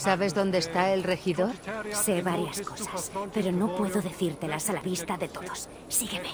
¿Sabes dónde está el regidor? Sé varias cosas, pero no puedo decírtelas a la vista de todos. Sígueme.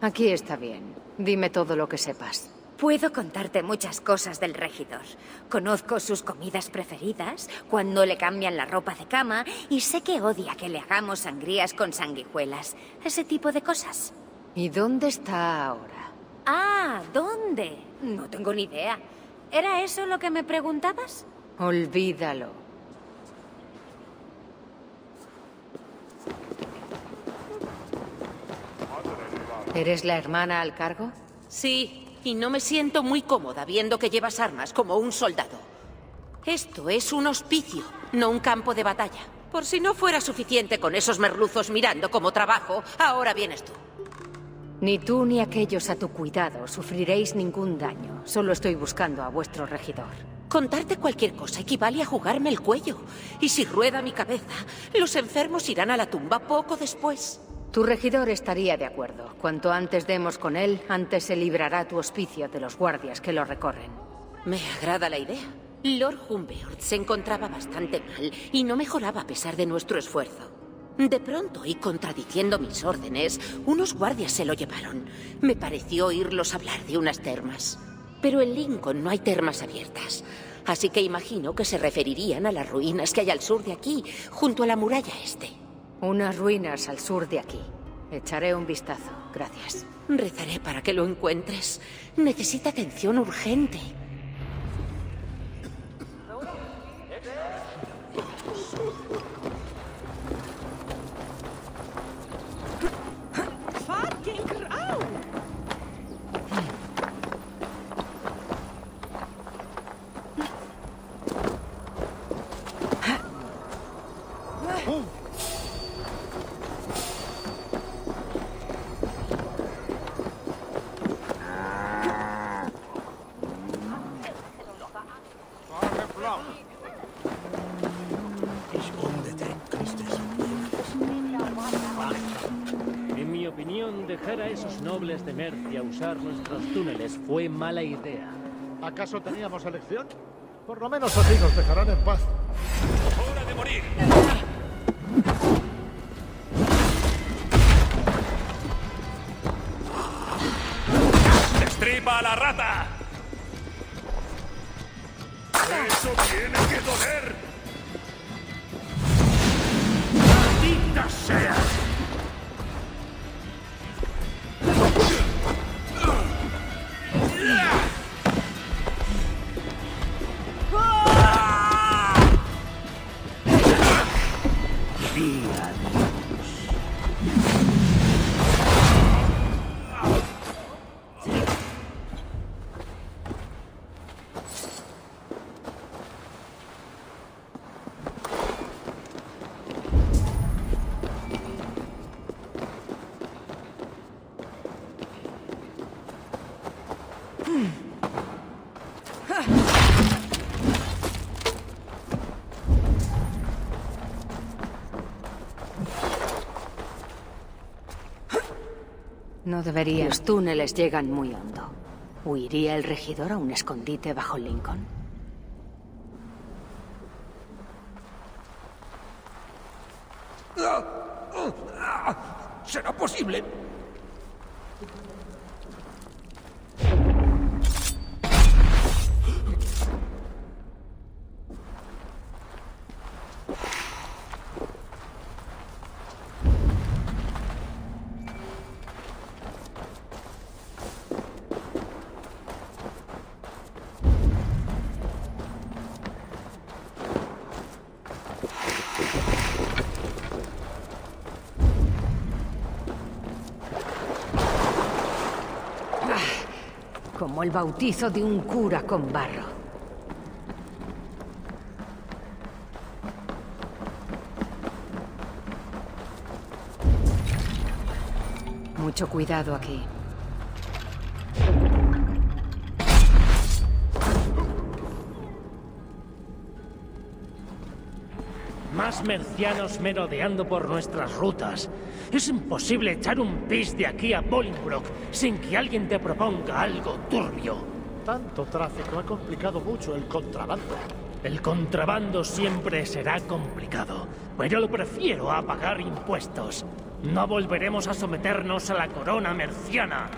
Aquí está bien. Dime todo lo que sepas. Puedo contarte muchas cosas del regidor. Conozco sus comidas preferidas, cuando le cambian la ropa de cama, y sé que odia que le hagamos sangrías con sanguijuelas. Ese tipo de cosas. ¿Y dónde está ahora? Ah, ¿dónde? No tengo ni idea. ¿Era eso lo que me preguntabas? Olvídalo. ¿Eres la hermana al cargo? Sí, y no me siento muy cómoda viendo que llevas armas como un soldado. Esto es un hospicio, no un campo de batalla. Por si no fuera suficiente con esos merluzos mirando como trabajo, ahora vienes tú. Ni tú ni aquellos a tu cuidado sufriréis ningún daño. Solo estoy buscando a vuestro regidor. Contarte cualquier cosa equivale a jugarme el cuello. Y si rueda mi cabeza, los enfermos irán a la tumba poco después. Tu regidor estaría de acuerdo. Cuanto antes demos con él, antes se librará tu hospicio de los guardias que lo recorren. Me agrada la idea. Lord Humbert se encontraba bastante mal y no mejoraba a pesar de nuestro esfuerzo. De pronto, y contradiciendo mis órdenes, unos guardias se lo llevaron. Me pareció oírlos hablar de unas termas. Pero en Lincoln no hay termas abiertas. Así que imagino que se referirían a las ruinas que hay al sur de aquí, junto a la muralla este. Unas ruinas al sur de aquí. Echaré un vistazo, gracias. Rezaré para que lo encuentres. Necesita atención urgente. Nobles de Mercia usar nuestros túneles fue mala idea. ¿Acaso teníamos elección? Por lo menos así nos dejarán en paz. ¡Hora de morir! ¡Destripa a la rata! ¡Eso tiene que doler! ¡Maldita sea! No debería. Los túneles llegan muy hondo. ¿Huiría el regidor a un escondite bajo Lincoln? ¿Será posible? Como el bautizo de un cura con barro. mucho cuidado aquí. Más mercianos merodeando por nuestras rutas. Es imposible echar un pis de aquí a Bolingbroke sin que alguien te proponga algo turbio. Tanto tráfico ha complicado mucho el contrabando. El contrabando siempre será complicado, pero lo prefiero a pagar impuestos. No volveremos a someternos a la corona merciana.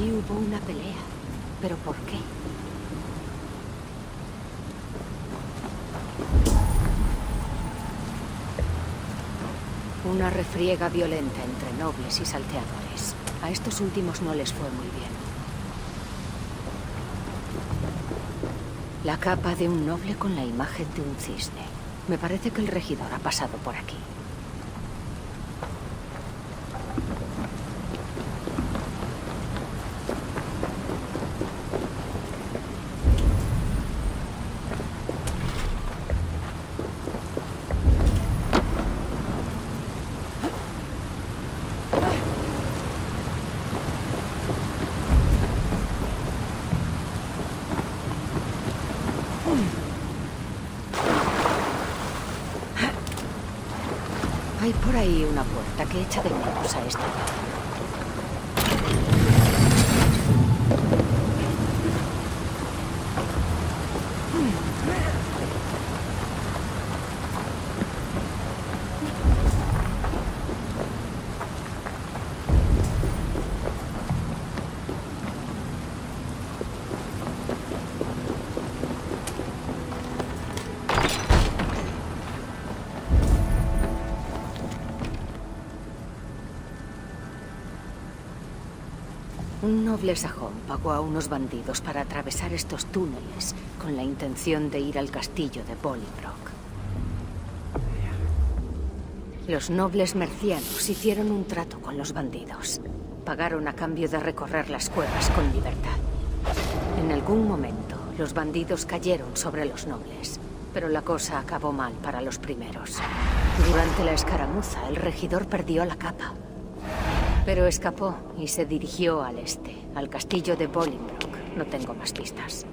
Aquí hubo una pelea. ¿Pero por qué? Una refriega violenta entre nobles y salteadores. A estos últimos no les fue muy bien. La capa de un noble con la imagen de un cisne. Me parece que el regidor ha pasado por aquí. Hay por ahí una puerta que echa de menos a esta llave. Un noble sajón pagó a unos bandidos para atravesar estos túneles con la intención de ir al castillo de Bolingbroke. Los nobles mercianos hicieron un trato con los bandidos. Pagaron a cambio de recorrer las cuevas con libertad. En algún momento, los bandidos cayeron sobre los nobles, pero la cosa acabó mal para los primeros. Durante la escaramuza, el regidor perdió la capa. Pero escapó y se dirigió al este, al castillo de Bolingbroke. No tengo más pistas.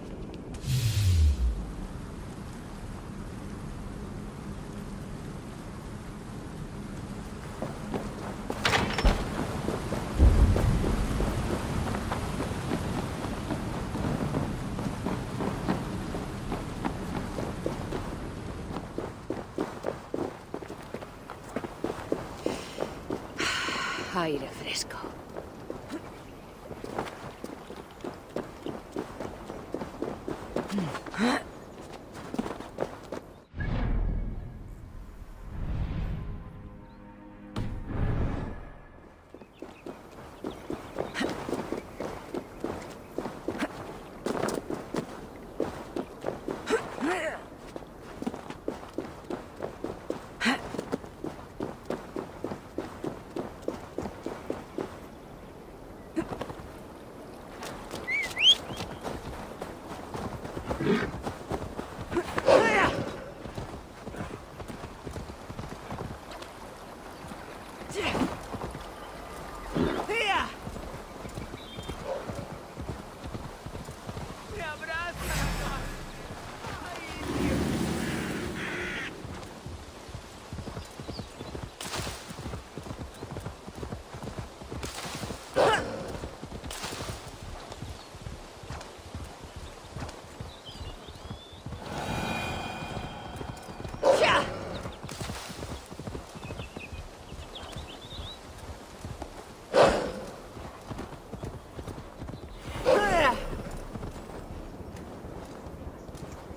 Aire fresco.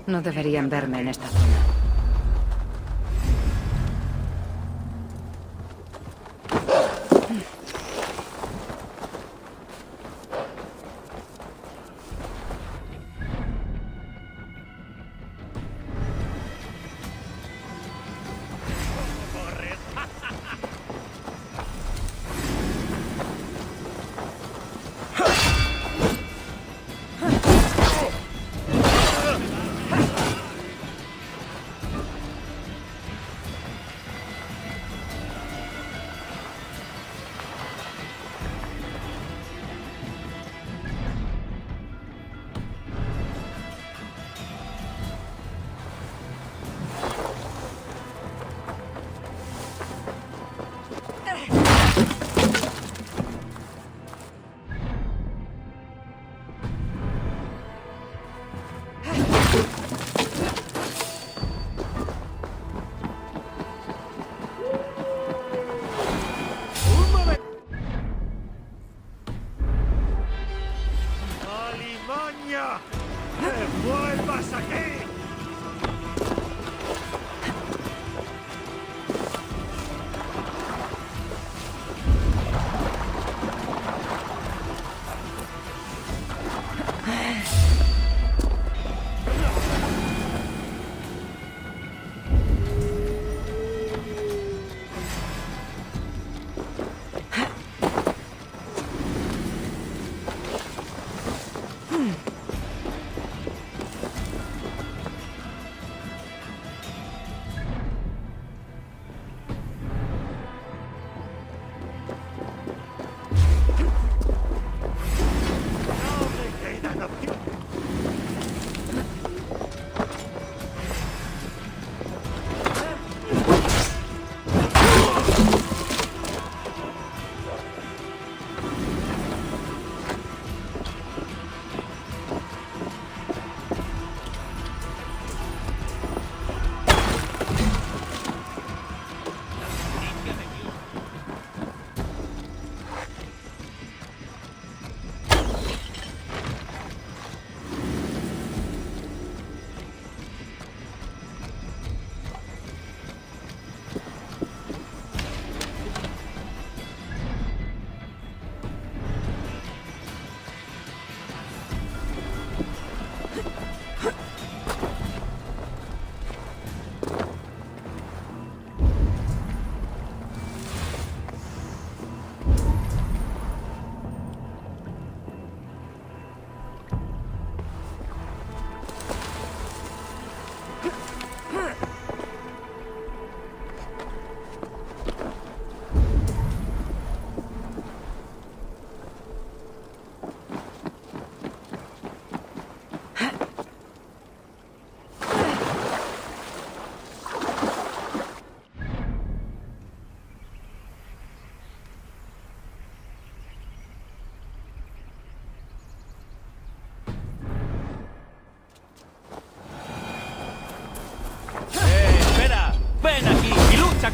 No deberían verme en esta zona. ¡Vuelvas aquí!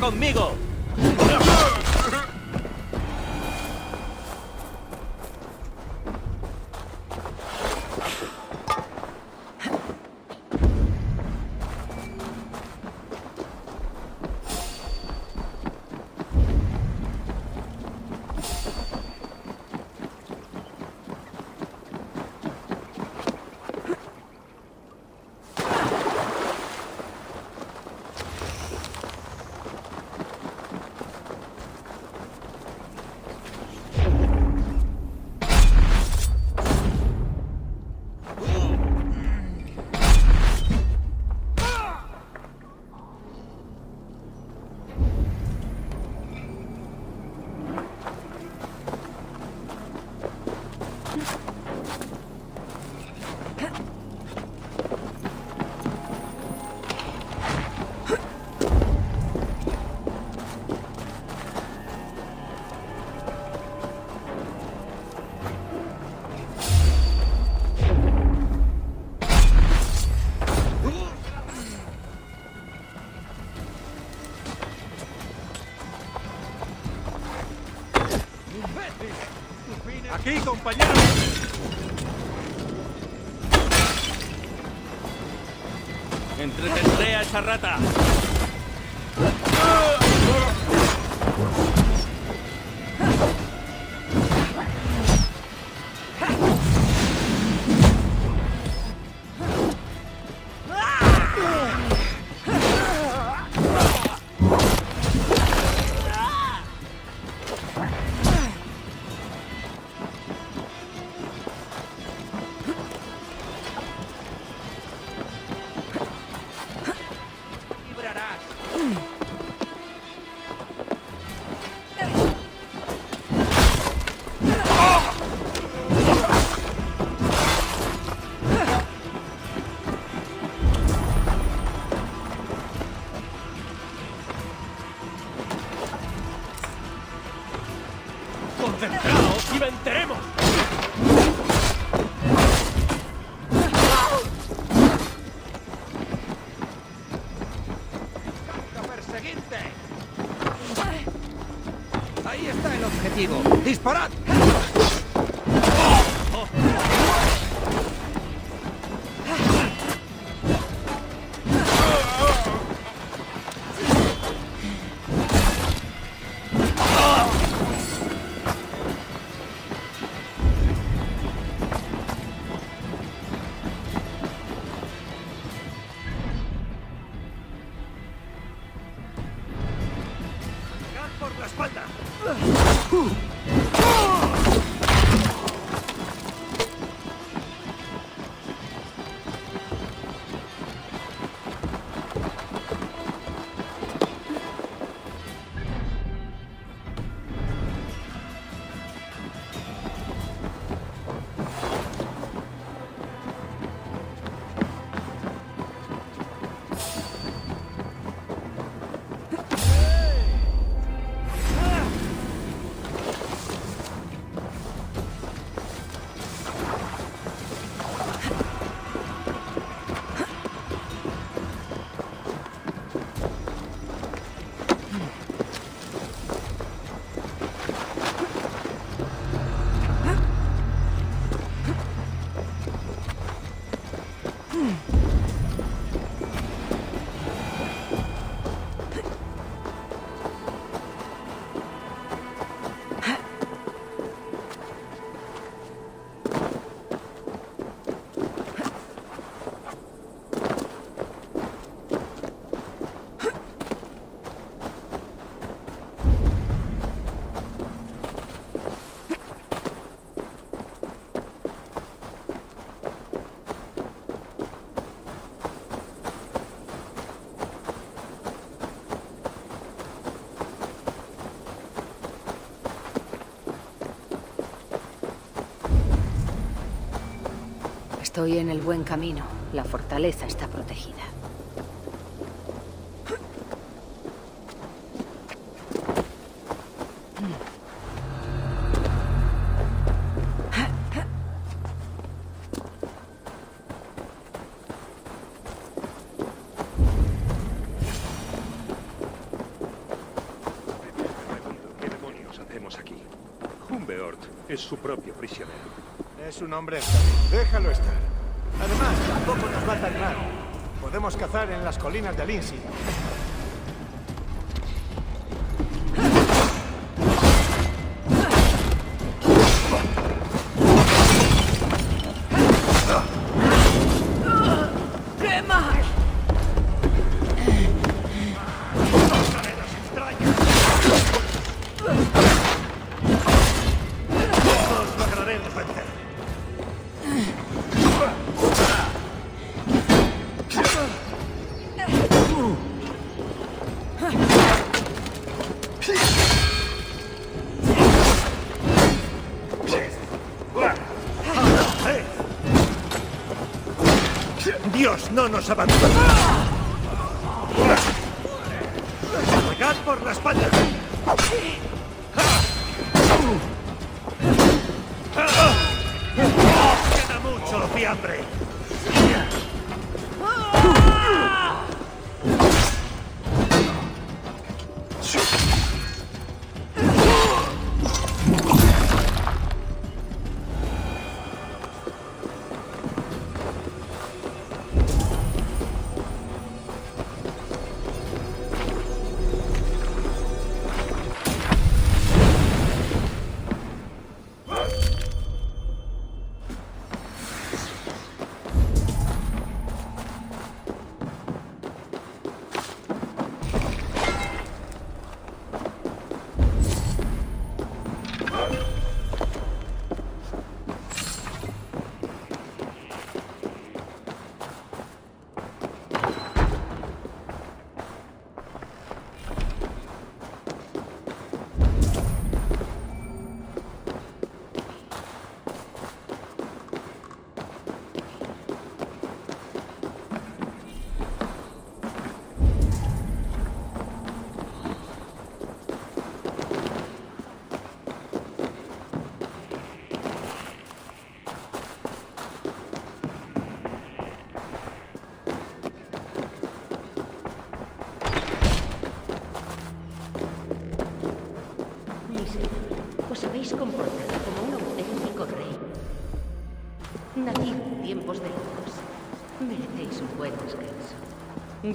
¡Conmigo! ¡Aquí, compañeros! ¡Entretendré a esa rata! ¡Disparad! Estoy en el buen camino. La fortaleza está protegida. Es su propio prisionero. Es un hombre estable. Déjalo estar. Además, tampoco nos va a tan mal. Podemos cazar en las colinas de Lindsay. Dios no nos abandonará. ¡Pegad por la espalda! ¡Queda mucho fiambre!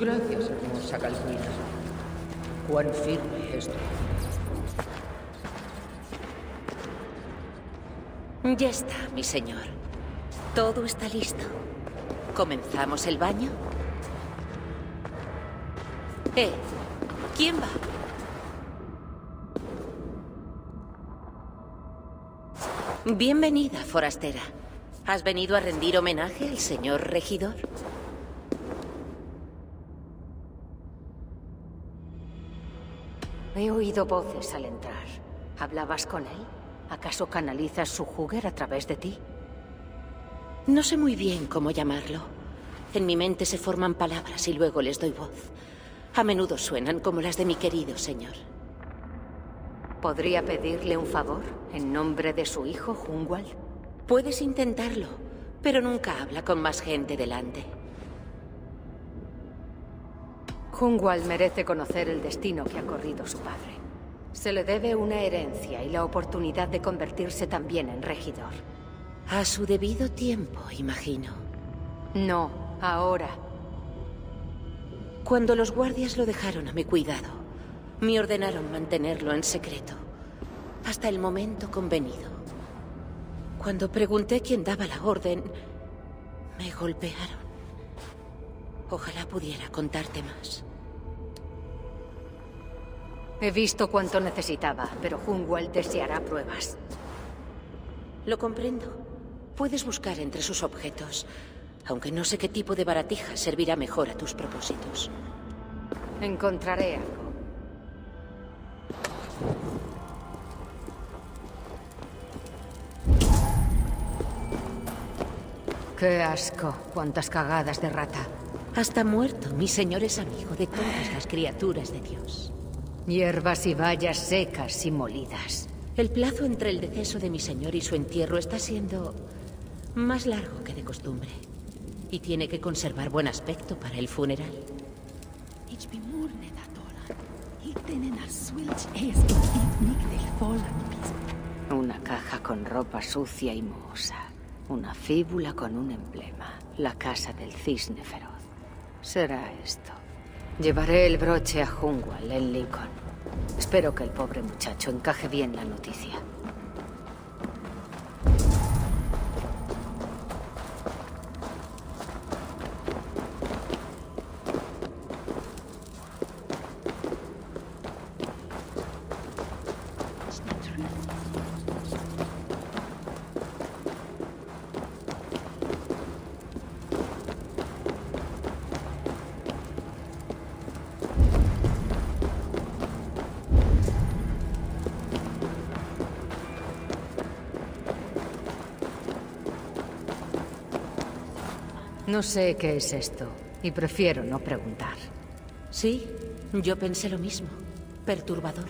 Gracias, hermosa Calcuina. Cuán firme es tu corazón. Ya está, mi señor. Todo está listo. ¿Comenzamos el baño? ¿Quién va? Bienvenida, forastera. ¿Has venido a rendir homenaje al señor regidor? He oído voces al entrar. ¿Hablabas con él? ¿Acaso canalizas su júger a través de ti? No sé muy bien cómo llamarlo. En mi mente se forman palabras y luego les doy voz. A menudo suenan como las de mi querido señor. ¿Podría pedirle un favor en nombre de su hijo, Jungwald? Puedes intentarlo, pero nunca habla con más gente delante. Jungwald merece conocer el destino que ha corrido su padre. Se le debe una herencia y la oportunidad de convertirse también en regidor. A su debido tiempo, imagino. No, ahora. Cuando los guardias lo dejaron a mi cuidado, me ordenaron mantenerlo en secreto, hasta el momento convenido. Cuando pregunté quién daba la orden, me golpearon. Ojalá pudiera contarte más. He visto cuánto necesitaba, pero Jungwald deseará pruebas. Lo comprendo. Puedes buscar entre sus objetos, aunque no sé qué tipo de baratija servirá mejor a tus propósitos. Encontraré algo. Qué asco, cuántas cagadas de rata. Hasta muerto, mi señor es amigo de todas las criaturas de Dios. Hierbas y bayas secas y molidas. El plazo entre el deceso de mi señor y su entierro está siendo más largo que de costumbre. Y tiene que conservar buen aspecto para el funeral. Una caja con ropa sucia y mohosa. Una fíbula con un emblema. La casa del cisne feroz. Será esto. Llevaré el broche a Jungwell en Lincoln. Espero que el pobre muchacho encaje bien la noticia. No sé qué es esto, y prefiero no preguntar. Sí, yo pensé lo mismo. Perturbador.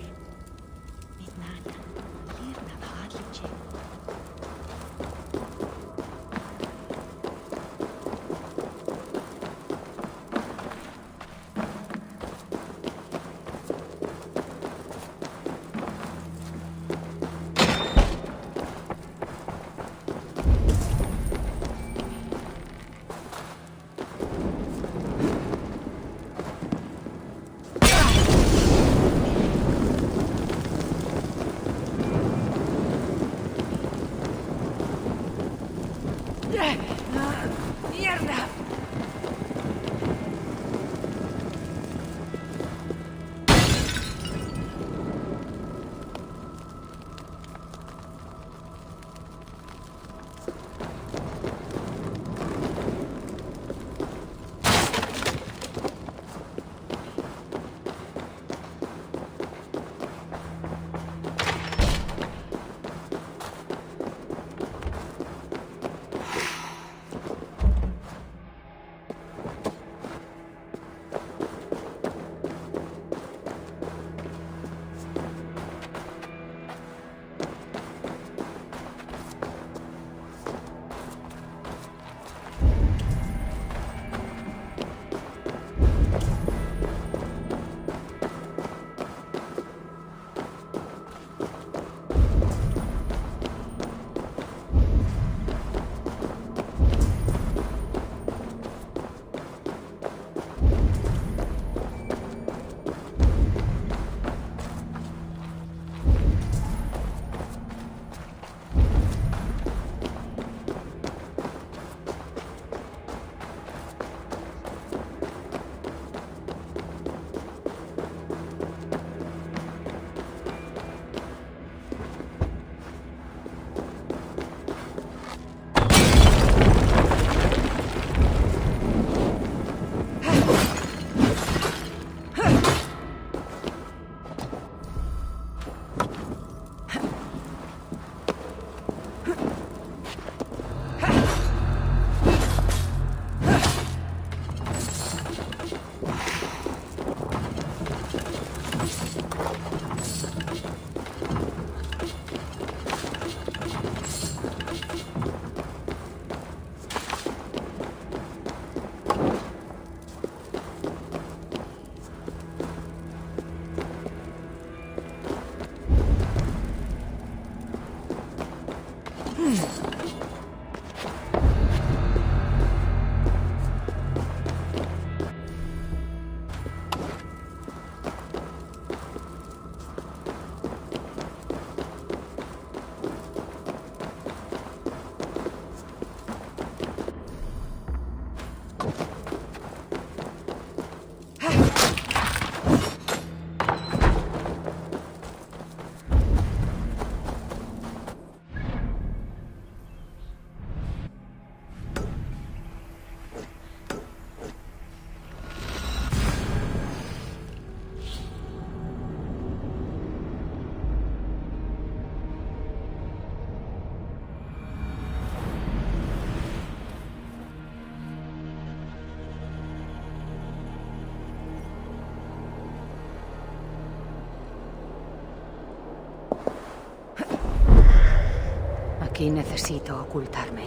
Aquí necesito ocultarme.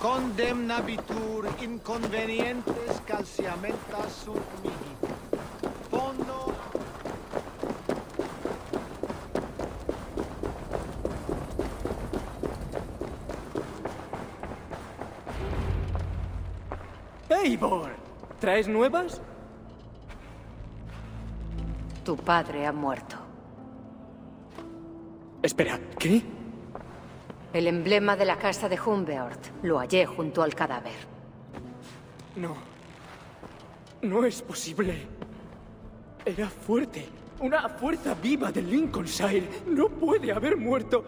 Condemnabitur inconvenientes calciamentas sub mihi. Fondo. ¡Eivor! ¿Traes nuevas? Tu padre ha muerto. Espera, ¿qué? El emblema de la casa de Hunbeort. Lo hallé junto al cadáver. No. No es posible. Era fuerte. Una fuerza viva de Lincolnshire. No puede haber muerto.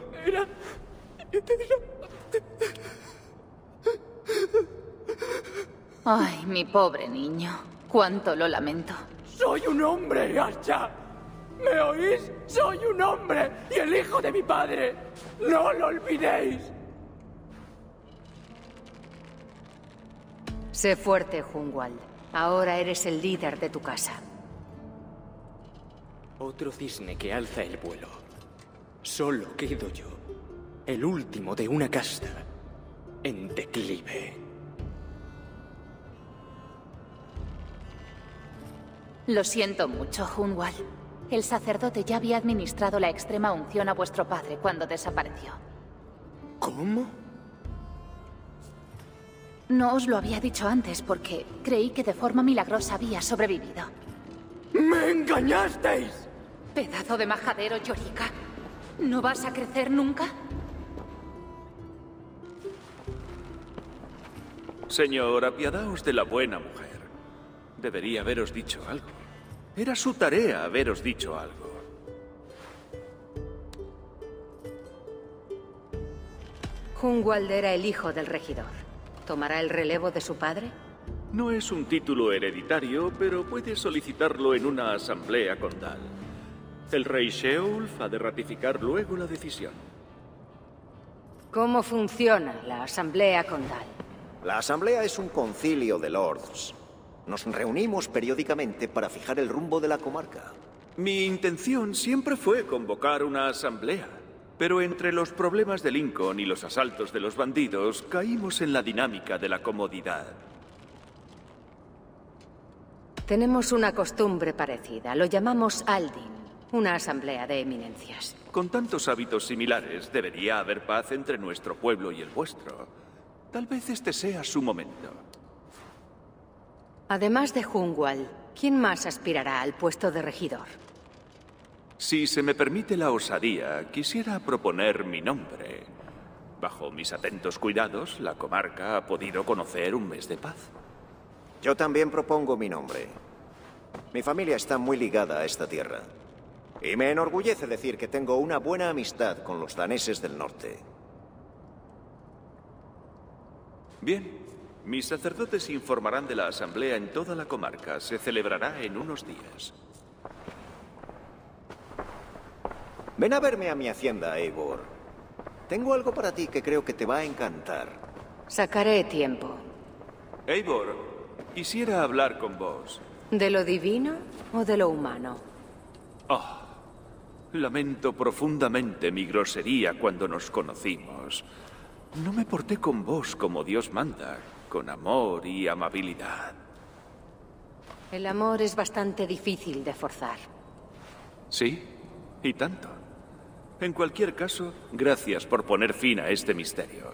Ay, mi pobre niño. Cuánto lo lamento. ¡Soy un hombre, Ascha! ¿Me oís? ¡Soy un hombre! ¡Y el hijo de mi padre! ¡No lo olvidéis! Sé fuerte, Jungwald. Ahora eres el líder de tu casa. Otro cisne que alza el vuelo. Solo quedo yo. El último de una casta. En declive. Lo siento mucho, Jungwald. El sacerdote ya había administrado la extrema unción a vuestro padre cuando desapareció. ¿Cómo? No os lo había dicho antes porque creí que de forma milagrosa había sobrevivido. ¡Me engañasteis! Pedazo de majadero, Yorika. ¿No vas a crecer nunca? Señor, apiadaos de la buena mujer. Debería haberos dicho algo. Era su tarea haberos dicho algo. Jungwald era el hijo del regidor. ¿Tomará el relevo de su padre? No es un título hereditario, pero puede solicitarlo en una asamblea condal. El rey Sheulf ha de ratificar luego la decisión. ¿Cómo funciona la asamblea condal? La asamblea es un concilio de lords. Nos reunimos periódicamente para fijar el rumbo de la comarca. Mi intención siempre fue convocar una asamblea, pero entre los problemas de Lincoln y los asaltos de los bandidos, caímos en la dinámica de la comodidad. Tenemos una costumbre parecida, lo llamamos Aldin, una asamblea de eminencias. Con tantos hábitos similares, debería haber paz entre nuestro pueblo y el vuestro. Tal vez este sea su momento. Además de Jungwald, ¿quién más aspirará al puesto de regidor? Si se me permite la osadía, quisiera proponer mi nombre. Bajo mis atentos cuidados, la comarca ha podido conocer un mes de paz. Yo también propongo mi nombre. Mi familia está muy ligada a esta tierra. Y me enorgullece decir que tengo una buena amistad con los daneses del norte. Bien. Mis sacerdotes informarán de la asamblea en toda la comarca. Se celebrará en unos días. Ven a verme a mi hacienda, Eivor. Tengo algo para ti que creo que te va a encantar. Sacaré tiempo. Eivor, quisiera hablar con vos. ¿De lo divino o de lo humano? Oh, lamento profundamente mi grosería cuando nos conocimos. No me porté con vos como Dios manda, con amor y amabilidad. El amor es bastante difícil de forzar. Sí, y tanto. En cualquier caso, gracias por poner fin a este misterio.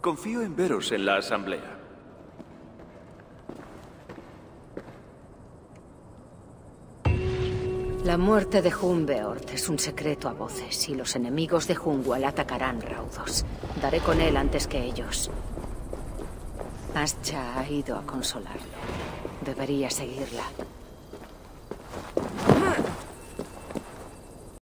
Confío en veros en la asamblea. La muerte de Hunbeort es un secreto a voces y los enemigos de Jungwald atacarán raudos. Daré con él antes que ellos. Ascha ha ido a consolarlo. Debería seguirla.